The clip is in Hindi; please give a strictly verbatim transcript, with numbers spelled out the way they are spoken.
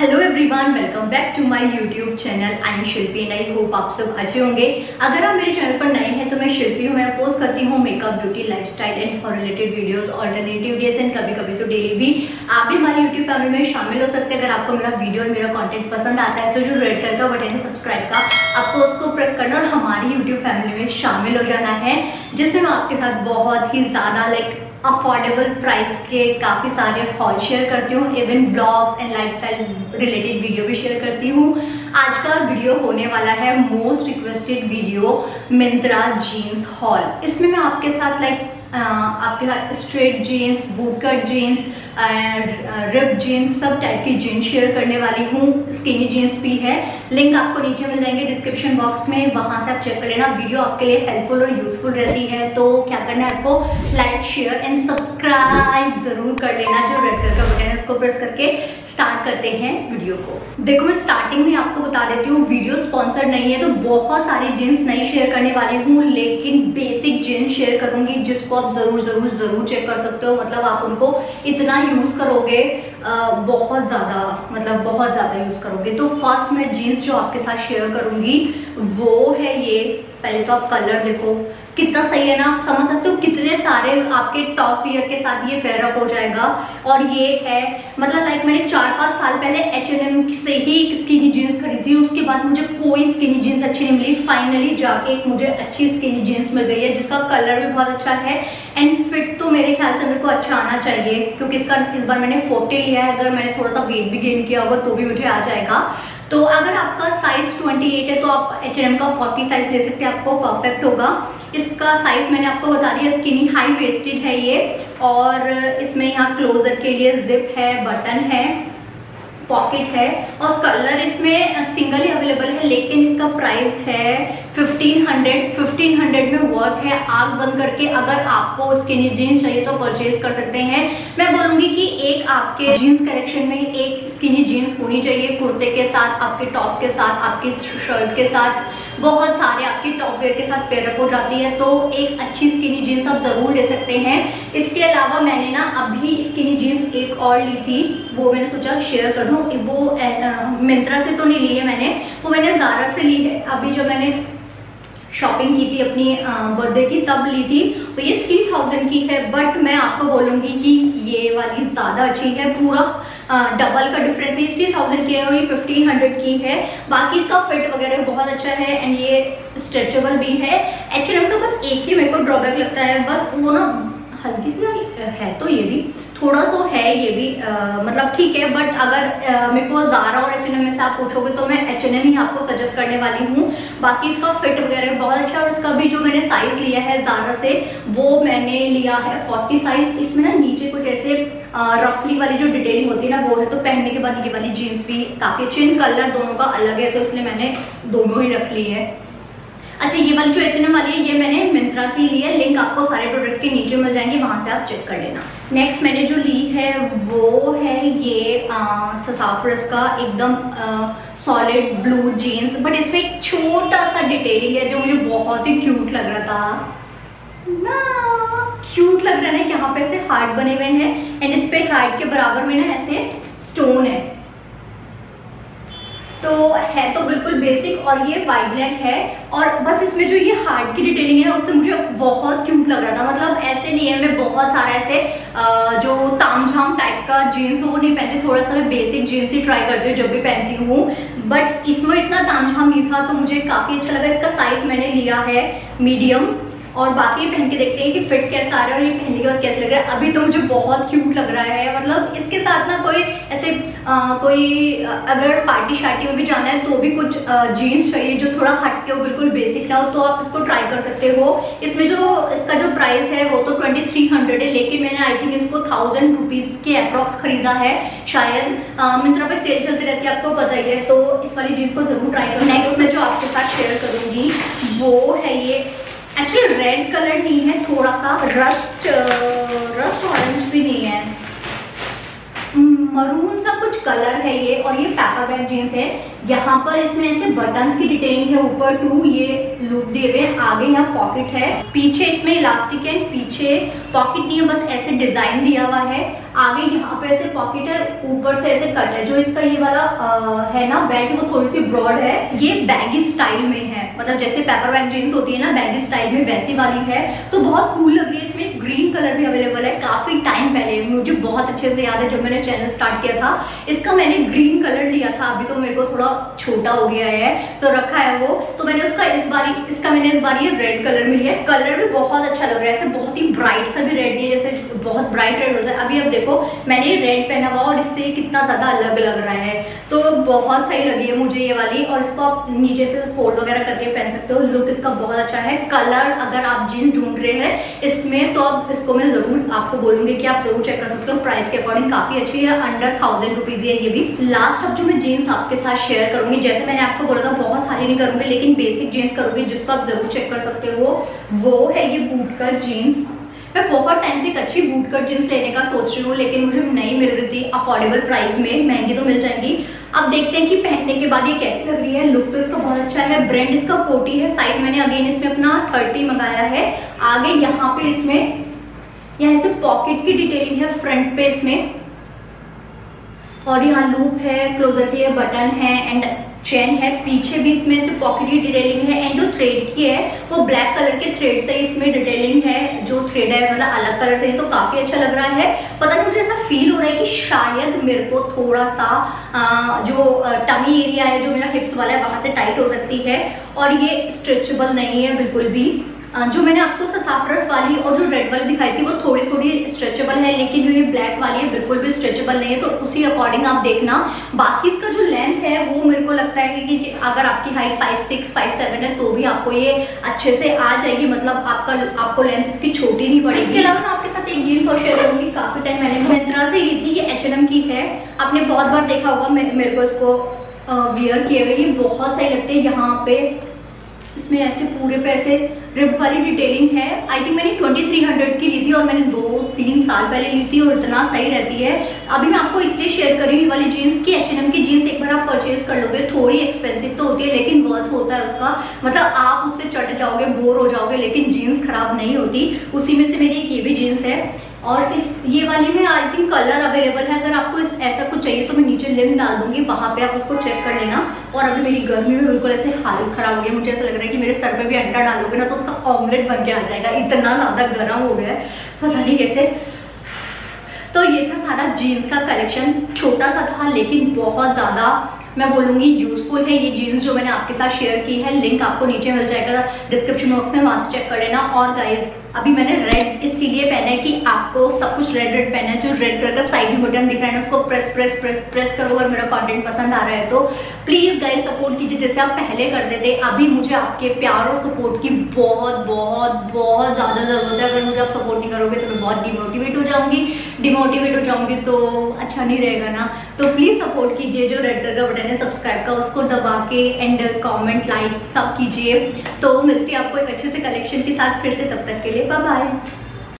Hello everyone, welcome back to my YouTube channel. I am Shilpi and I hope आप सब अच्छे होंगे। अगर आप मेरे चैनल पर नए हैं तो मैं शिल्पी हूँ। मैं पोस्ट करती हूँ makeup, beauty, lifestyle and related videos, alternative days and कभी कभी तो डेली भी। आप भी हमारी यूट्यूब फैमिली में शामिल हो सकते हैं। अगर आपको मेरा वीडियो और मेरा कॉन्टेंट पसंद आता है तो जो रेड कलर का बटन है सब्सक्राइब का, आपको उसको प्रेस करना और हमारी यूट्यूब फैमिली में शामिल हो जाना है, जिसमें मैं आपके साथ बहुत ही ज़्यादा लाइक अफोर्डेबल प्राइस के काफ़ी सारे हॉल शेयर करती हूँ। Even blogs and lifestyle related video भी शेयर करती हूँ। आज का वीडियो होने वाला है most requested video, Myntra jeans haul. इसमें मैं आपके साथ लाइक आपके साथ straight jeans, bootcut jeans, rip jeans, सब टाइप की जीन्स शेयर करने वाली हूँ। स्किनी जीन्स भी है। लिंक आपको नीचे मिल जाएंगे डिस्क्रिप्शन बॉक्स में, वहाँ से आप चेक कर लेना। वीडियो आपके लिए हेल्पफुल और यूजफुल रहती है तो क्या करना है, आपको लाइक, शेयर एंड सब्सक्राइब जरूर कर लेना। जो रेड कलर का बटन है उसको प्रेस करके स्टार्ट करते हैं वीडियो को। देखो, मैं स्टार्टिंग में आपको बता देती हूँ, वीडियो स्पॉन्सर्ड नहीं है तो बहुत सारी जीन्स नहीं शेयर करने वाली हूँ, लेकिन बेसिक जीन्स शेयर करूँगी जिसको आप ज़रूर ज़रूर ज़रूर चेक कर सकते हो। मतलब आप उनको इतना यूज़ करोगे, बहुत ज़्यादा, मतलब बहुत ज़्यादा यूज़ करोगे। तो फर्स्ट मैं जीन्स जो आपके साथ शेयर करूँगी वो है ये। पहले तो आप कलर देखो कितना सही है ना, समझ सकते हो कितने सारे आपके टॉप ईयर के साथ ये पेयरअप हो जाएगा। और ये है, मतलब लाइक मैंने चार पाँच साल पहले एच एंड एम से ही स्किनी जीन्स खरीदी, उसके बाद मुझे कोई स्किनी जीन्स अच्छी नहीं मिली। फाइनली जाके एक मुझे अच्छी स्किनी जीन्स मिल गई है जिसका कलर भी बहुत अच्छा है एंड फिट तो मेरे ख्याल से मेरे को अच्छा आना चाहिए, क्योंकि इसका इस बार मैंने फोर्टी लिया है। अगर मैंने थोड़ा सा वेट भी गेन किया होगा तो भी मुझे आ जाएगा। तो अगर आपका साइज़ अट्ठाईस है तो आप एच एंड एम का चालीस साइज़ ले सकते हैं, आपको परफेक्ट होगा। इसका साइज़ मैंने आपको बता दिया। स्किनी हाई वेस्टेड है ये, और इसमें यहाँ क्लोजर के लिए जिप है, बटन है, पॉकेट है, और कलर इसमें सिंगल ही अवेलेबल है। लेकिन इसका प्राइस है फिफ्टीन हंड्रेड। फिफ्टीन हंड्रेड में वर्थ है। आग बंद करके अगर आपको स्किनी जीन्स चाहिए तो परचेज कर सकते हैं। मैं बोलूँगी कि एक आपके जीन्स कलेक्शन में एक स्किनी जीन्स होनी चाहिए, कुर्ते के साथ, आपके टॉप के साथ, आपकी शर्ट के साथ, बहुत सारे आपके टॉप वेयर के साथ पेयरअप हो जाती है। तो एक अच्छी स्किनी जीन्स आप ज़रूर ले सकते हैं। इसके अलावा मैंने ना अभी स्किनी जीन्स एक और ली थी, वो मैंने सोचा शेयर करूँ। वो मिंत्रा से तो नहीं ली है मैंने, वो मैंने ज़ारा से ली है। अभी जब मैंने शॉपिंग की थी अपनी बर्थडे की तब ली थी। तो ये थ्री थाउजेंड की है, बट मैं आपको बोलूँगी कि ये वाली ज़्यादा अच्छी है। पूरा डबल का डिफरेंस है। थ्री थाउजेंड की है और ये फिफ्टीन हंड्रेड की है। बाकी इसका फिट वगैरह बहुत अच्छा है एंड ये स्ट्रेचेबल भी है। एच एंड एम का बस एक ही मेरे को ड्रॉबैक लगता है, बस वो ना हल्की सी है, तो ये भी थोड़ा सो है, ये भी आ, मतलब ठीक है। बट अगर आ, मेरे को ज़ारा और एच एंड एम में से आप पूछोगे तो मैं एच एंड एम ही आपको सजेस्ट करने वाली हूँ। बाकी इसका फिट वगैरह बहुत अच्छा है। और इसका भी जो मैंने साइज़ लिया है ज़ारा से, वो मैंने लिया है चालीस साइज़। इसमें ना नीचे कुछ ऐसे रफली वाली जो डिटेलिंग होती है ना, वो है। तो पहनने के बाद ये वाली जीन्स भी काफ़ी अच्छी। कलर दोनों का अलग है तो इसलिए मैंने दोनों ही रख ली है। अच्छा, ये वाली जो एच एंड एम वाली है ये मैंने मिंत्रा से ली है। लिंक आपको सारे प्रोडक्ट के नीचे मिल जाएंगे, वहाँ से आप चेक कर लेना। नेक्स्ट मैंने जो ली है वो है ये ससाफ्रस का एकदम सॉलिड ब्लू जीन्स, बट इसमें एक छोटा सा डिटेलिंग है जो मुझे बहुत ही क्यूट लग रहा था ना। क्यूट लग रहा है ना, यहाँ पे ऐसे हार्ट बने हुए हैं एंड इस पर हार्ट के बराबर में ना ऐसे स्टोन है। तो है तो बिल्कुल बेसिक, और ये वाइड नेक है। और बस इसमें जो ये हार्ट की डिटेलिंग है ना, उससे मुझे बहुत क्यूट लग रहा था। मतलब ऐसे नहीं है मैं बहुत सारा ऐसे जो ताम झाम टाइप का जीन्स हो वो नहीं पहनती, थोड़ा सा मैं बेसिक जीन्स ही ट्राई करती हूँ जब भी पहनती हूँ। बट इसमें इतना ताम झाम नहीं था तो मुझे काफ़ी अच्छा लगा। इसका साइज़ मैंने लिया है मीडियम, और बाकी पहन के देखते हैं कि फिट कैसा आ रहा है और ये पहनने के बाद कैसा लग रहा है। अभी तो मुझे बहुत क्यूट लग रहा है। मतलब इसके साथ ना कोई ऐसे आ, कोई अगर पार्टी शार्टी में भी जाना है तो भी कुछ जीन्स चाहिए जो थोड़ा हटके हो, बिल्कुल बेसिक ना हो, तो आप इसको ट्राई कर सकते हो। इसमें जो इसका जो प्राइस है वो तो ट्वेंटी थ्री हंड्रेड है, लेकिन मैंने आई थिंक इसको थाउजेंड रुपीज़ के अप्रॉक्स खरीदा है शायद। मिंत्रा पर सेल चलती रहती है, आपको पता ही है, तो इस वाली जीन्स को ज़रूर ट्राई करो। नेक्स्ट मैं जो आपके साथ शेयर करूँगी वो है ये, एक्चुअली रेड कलर नहीं है, थोड़ा सा रस्ट रस्ट ऑरेंज भी नहीं है, मरून सा कुछ कलर है ये। और ये पेपर बैग जीन्स है। यहाँ पर इसमें ऐसे बटन्स की डिटेलिंग है, ऊपर टू ये लूप दिए हुए, आगे यहाँ पॉकेट है, पीछे इसमें इलास्टिक है, पीछे पॉकेट नहीं है, बस ऐसे डिजाइन दिया हुआ है। आगे यहाँ पे ऐसे पॉकेट है, ऊपर से ऐसे कट है। जो इसका ये वाला आ, है ना बेल्ट, वो थोड़ी सी ब्रॉड है। ये बैगी स्टाइल में है, मतलब जैसे पेपर बैग जीन्स होती है ना बैगी स्टाइल में, वैसी वाली है। तो बहुत कूल लग रही है। इसमें ग्रीन कलर भी अवेलेबल है। काफी टाइम पहले, मुझे बहुत अच्छे से याद है जब मैंने चैनल स्टार्ट किया था, इसका मैंने ग्रीन कलर लिया था। अभी तो मेरे को थोड़ा छोटा हो गया है तो रखा है वो, तो मैंने उसका इस बार इसका मैंने इस बार ये रेड कलर में लिया है। कलर भी बहुत अच्छा लग रहा है, ऐसे बहुत ही ब्राइट सा भी रेड नहीं, जैसे बहुत ब्राइट रेड होता है। अभी अब देखो मैंने ये रेड पहना हुआ और इससे कितना ज्यादा अलग लग रहा है, तो बहुत सही लगी है मुझे ये वाली। और इसको आप नीचे से फोल्ड वगैरह करके पहन सकते हो। लुक इसका बहुत अच्छा है। कलर अगर आप जीन्स ढूंढ रहे हैं इसमें, तो आप इसको मैं जरूर आपको बोलूंगी कि आप जरूर चेक कर सकते हो। प्राइस के अकॉर्डिंग काफी अच्छी है, अंडर थाउजेंड रुपीज है ये भी। लास्ट अब जो मैं जीन्स आपके साथ शेयर करूंगी, जैसे मैंने आपको बोला था बहुत सारी नहीं करूंगी, लेकिन बेसिक जीन्स करूंगी जिसको आप जरूर चेक कर सकते हो, वो है ये बूट कट जीन्स। मैं बहुत टाइम से एक अच्छी बूट कट जीन्स लेने का सोच रही हूँ, लेकिन मुझे नहीं मिल रही थी अफोर्डेबल प्राइस में। महंगी तो मिल जाएंगी। अब देखते हैं कि पहनने के बाद ये कैसी लग रही है। लुक तो इसका बहुत अच्छा है। ब्रांड इसका कोटी है। साइज मैंने अगेन इसमें अपना थर्टी मंगाया है। आगे यहाँ पे इसमें यहाँ से पॉकेट की डिटेलिंग है फ्रंट पे इसमें, और यहाँ लूप है, क्लोजर के लिए बटन है एंड चेन है। पीछे भी इसमें से पॉकेट की डिटेलिंग है एंड जो थ्रेड की है वो ब्लैक कलर के थ्रेड से इसमें डिटेलिंग है। जो थ्रेड है मतलब अलग कलर से, तो काफी अच्छा लग रहा है। पता नहीं मुझे ऐसा फील हो रहा है कि शायद मेरे को थोड़ा सा आ, जो टमी एरिया है जो मेरा हिप्स वाला है वहां से टाइट हो सकती है। और ये स्ट्रेचेबल नहीं है बिल्कुल भी। जो मैंने आपको ससाफरस वाली और जो रेड वाली दिखाई थी वो थोड़ी थोड़ी स्ट्रेचेबल है, लेकिन जो ये ब्लैक वाली है बिल्कुल भी स्ट्रेचेबल नहीं है। तो उसी अकॉर्डिंग आप देखना। बाकी इसका जो लेंथ है वो मेरे को लगता है कि अगर आपकी height five six five seven है तो भी आपको ये अच्छे से आ जाएगी, मतलब आपका आपको लेंथ इसकी छोटी नहीं पड़ेगी। इसके अलावा मैं आपके साथ एक जीन्स और शेयर करूंगी, काफी टाइम मैंने मिंत्रा से ली थी। ये एच एंड एम की है। आपने बहुत बार देखा होगा मेरे को इसको वियर किए हुए, ये बहुत सही लगते हैं। यहाँ पे इसमें ऐसे पूरे पे ऐसे रिब वाली डिटेलिंग है। आई थिंक मैंने ट्वेंटी थ्री हंड्रेड की ली थी और मैंने दो तीन साल पहले ली थी और इतना सही रहती है। अभी मैं आपको इसलिए शेयर कर रही हूँ वाली जीन्स की एच एंड एम की जीन्स एक बार आप परचेज कर लोगे, थोड़ी एक्सपेंसिव तो होती है लेकिन वर्थ होता है उसका। मतलब आप उससे चट जाओगे, बोर हो जाओगे, लेकिन जीन्स खराब नहीं होती। उसी में से मेरी एक ये भी जीन्स है और इस ये वाली में आई थिंक कलर अवेलेबल है। अगर आपको इस ऐसा कुछ चाहिए तो मैं नीचे लिंक डाल दूंगी, वहाँ पे आप उसको चेक कर लेना। और अभी मेरी गर्मी में बिल्कुल ऐसे हालत खराब हो गई, मुझे ऐसा लग रहा है कि मेरे सर पे भी अंडा डालोगे ना तो उसका ऑमलेट बन के आ जाएगा, इतना ज़्यादा गर्म हो गया है पता नहीं कैसे। तो ये था सारा जीन्स का कलेक्शन। छोटा सा था लेकिन बहुत ज़्यादा मैं बोलूँगी यूजफुल है ये जीन्स जो मैंने आपके साथ शेयर की है। लिंक आपको नीचे मिल जाएगा डिस्क्रिप्शन बॉक्स में, वहाँ से चेक कर लेना। और गाइस अभी मैंने रेड इसीलिए पहना है कि आपको सब कुछ रेड रेड पहना है। जो रेड कलर का साइड बटन दिख रहा है ना उसको प्रेस प्रेस प्रेस प्रेस करो। अगर मेरा कंटेंट पसंद आ रहा है तो प्लीज़ गाइस सपोर्ट कीजिए जैसे आप पहले करते थे। अभी मुझे आपके प्यार और सपोर्ट की बहुत बहुत बहुत ज़्यादा ज़रूरत है। अगर मुझे आप सपोर्ट नहीं करोगे तो मैं बहुत डिमोटिवेट हो जाऊँगी, डिमोटिवेट हो जाऊँगी तो अच्छा नहीं रहेगा ना। तो प्लीज़ सपोर्ट कीजिए, जो रेड कलर का बटन है सब्सक्राइब का उसको दबा के एंड कॉमेंट लाइक सब कीजिए। तो मिलती है आपको एक अच्छे से कलेक्शन के साथ फिर से, तब तक के लिए बाय बाय।